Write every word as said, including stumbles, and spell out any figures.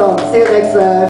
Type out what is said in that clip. See you next time.